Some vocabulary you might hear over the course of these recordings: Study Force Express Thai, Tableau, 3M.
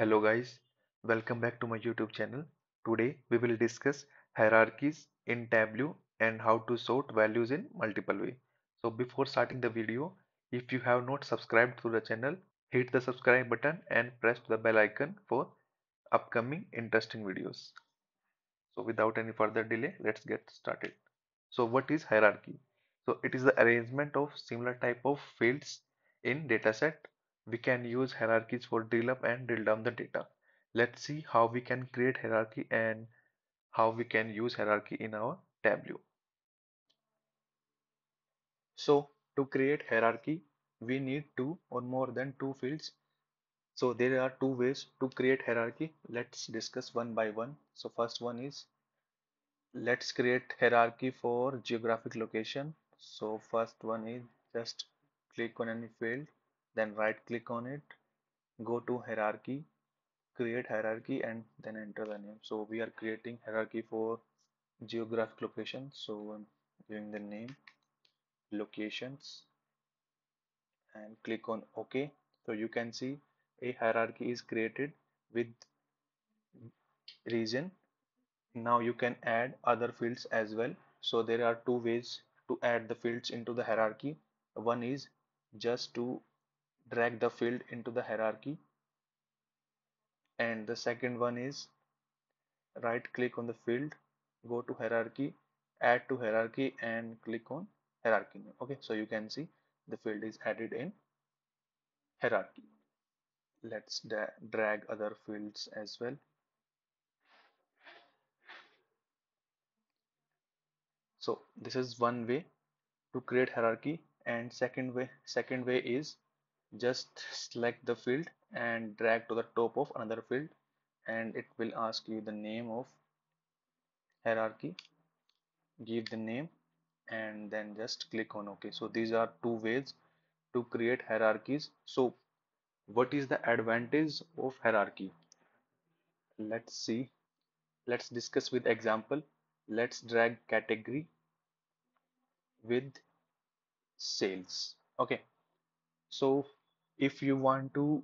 Hello guys, welcome back to my YouTube channel. Today we will discuss hierarchies in Tableau and how to sort values in multiple way. So before starting the video, if you have not subscribed to the channel, hit the subscribe button and press the bell icon for upcoming interesting videos. So without any further delay, let's get started. So what is hierarchy? So it is the arrangement of similar type of fields in dataset. We can use hierarchies for drill up and drill down the data. Let's see how we can create hierarchy and how we can use hierarchy in our Tableau. So to create hierarchy, we need two or more than two fields. So there are two ways to create hierarchy. Let's discuss one by one. So first one is, let's create hierarchy for geographic location. So first one is, just click on any field, then right click on it, go to hierarchy, create hierarchy, and then enter the name. So we are creating hierarchy for geographic location, so I'm giving the name locations and click on OK. So you can see a hierarchy is created with region. Now you can add other fields as well. So there are two ways to add the fields into the hierarchy. One is just to drag the field into the hierarchy, and the second one is right click on the field, go to hierarchy, add to hierarchy, and click on hierarchy. Okay, so you can see the field is added in hierarchy. Let's drag other fields as well. So this is one way to create hierarchy, and second way is just select the field and drag to the top of another field, and it will ask you the name of hierarchy. Give the name and then just click on OK. So these are two ways to create hierarchies. So what is the advantage of hierarchy? Let's see. Let's discuss with example. Let's drag category with sales. Okay, so if you want to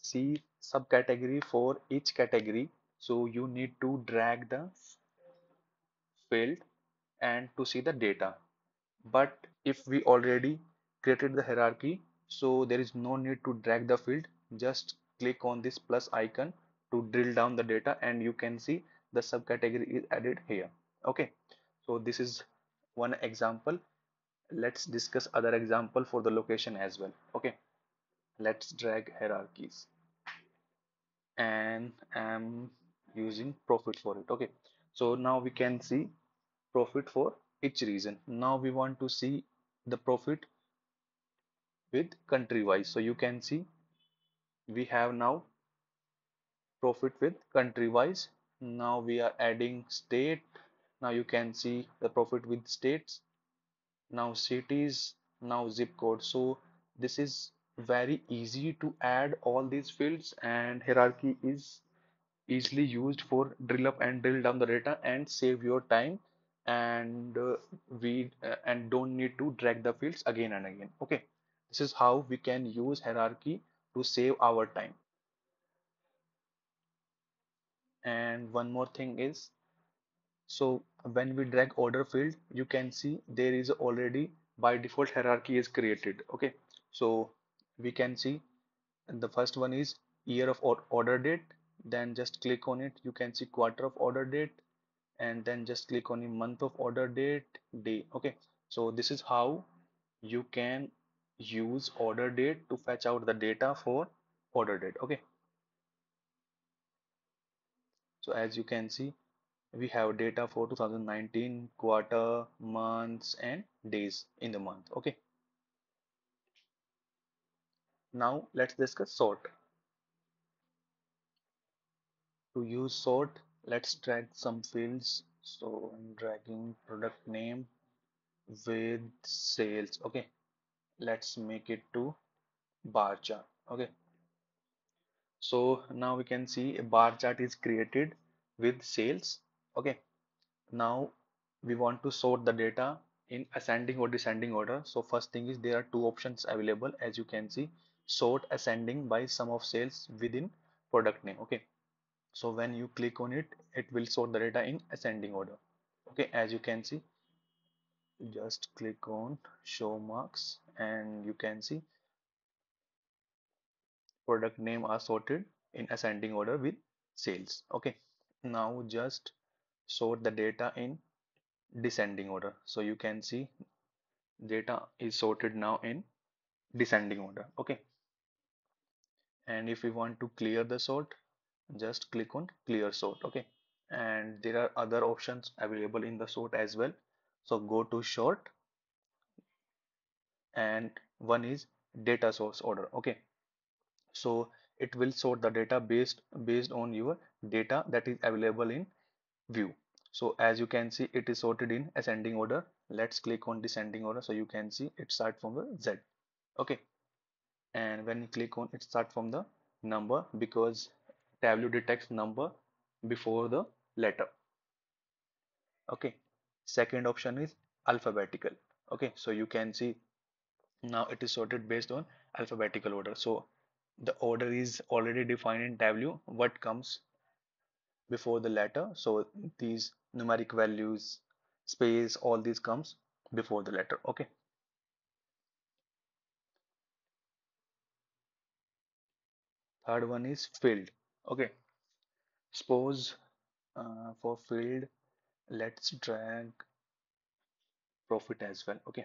see subcategory for each category, so you need to drag the field and to see the data. But if we already created the hierarchy, so there is no need to drag the field. Just click on this plus icon to drill down the data, and you can see the subcategory is added here. Okay, so this is one example. Let's discuss other example for the location as well. Okay, let's drag hierarchies, and I'm using profit for it. Okay, so now we can see profit for each region. Now we want to see the profit with country wise. So you can see we have now profit with country wise. Now we are adding state. Now you can see the profit with states, now cities, now zip code. So this is very easy to add all these fields, and hierarchy is easily used for drill up and drill down the data and save your time, and we don't need to drag the fields again and again. Okay, this is how we can use hierarchy to save our time. And one more thing is, so when we drag order field, you can see there is already by default hierarchy is created. Okay, so we can see the first one is year of order date, then just click on it. You can see quarter of order date, and then just click on the month of order date, day. Okay, so this is how you can use order date to fetch out the data for order date. Okay, so as you can see, we have data for 2019 quarter, months, and days in the month. Okay, now let's discuss sort. To use sort, let's drag some fields. So I'm dragging product name with sales. Okay, let's make it to bar chart. Okay, so now we can see a bar chart is created with sales. Okay, now we want to sort the data in ascending or descending order. So first thing is, there are two options available, as you can see. Sort ascending by sum of sales within product name. Okay, so when you click on it, it will sort the data in ascending order. Okay, as you can see, just click on show marks and you can see product name are sorted in ascending order with sales. Okay, now just sort the data in descending order. So you can see data is sorted now in descending order. Okay, and if we want to clear the sort, just click on clear sort. Okay, and there are other options available in the sort as well. So go to sort, and one is data source order. Okay, so it will sort the data based on your data that is available in view. So as you can see, it is sorted in ascending order. Let's click on descending order. So you can see it starts from the Z. Okay, and when you click on it, starts from the number, because Tableau detects number before the letter. Okay, second option is alphabetical. Okay, so you can see now it is sorted based on alphabetical order. So the order is already defined in Tableau, what comes before the letter. So these numeric values, space, all these comes before the letter. Okay, third one is field. Okay, suppose for field, let's drag profit as well. Okay,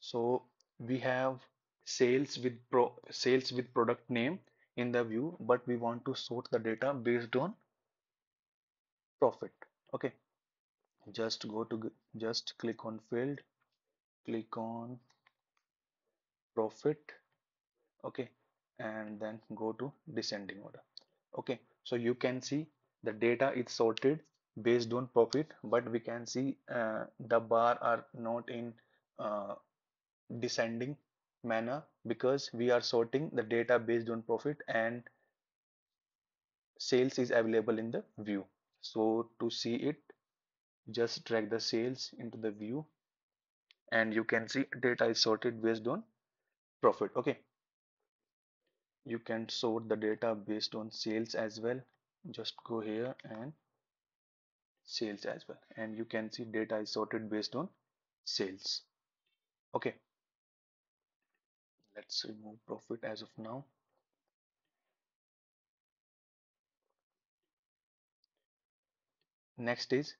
so we have sales with product name in the view, but we want to sort the data based on profit. Okay, just click on field, click on profit. Okay, and then go to descending order. Okay, so you can see the data is sorted based on profit, but we can see the bar are not in descending manner, because we are sorting the data based on profit and sales is available in the view. So to see it, just drag the sales into the view, and you can see data is sorted based on profit. Okay, you can sort the data based on sales as well. Just go here and sales as well, and you can see data is sorted based on sales. Okay, let's remove profit as of now. Next is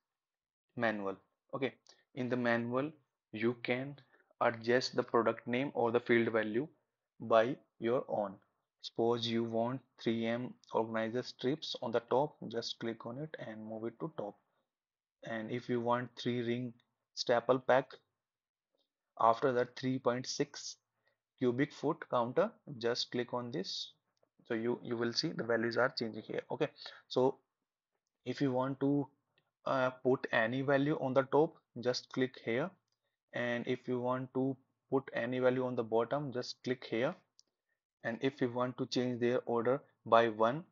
manual. Okay, in the manual you can adjust the product name or the field value by your own. Suppose you want 3M organizer strips on the top, just click on it and move it to top. And if you want 3-ring staple pack after that 3.6 cubic foot counter, just click on this. So you will see the values are changing here. Okay, so if you want to put any value on the top, just click here, and if you want to put any value on the bottom, just click here. And if you want to change their order by 1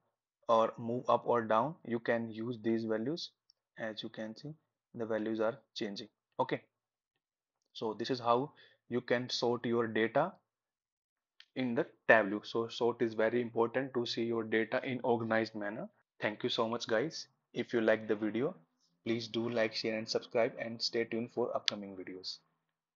or move up or down, you can use these values. As you can see, the values are changing. Okay, so this is how you can sort your data in the Tableau. So sort is very important to see your data in organized manner. Thank you so much guys. If you like the video, please do like, share and subscribe, and stay tuned for upcoming videos.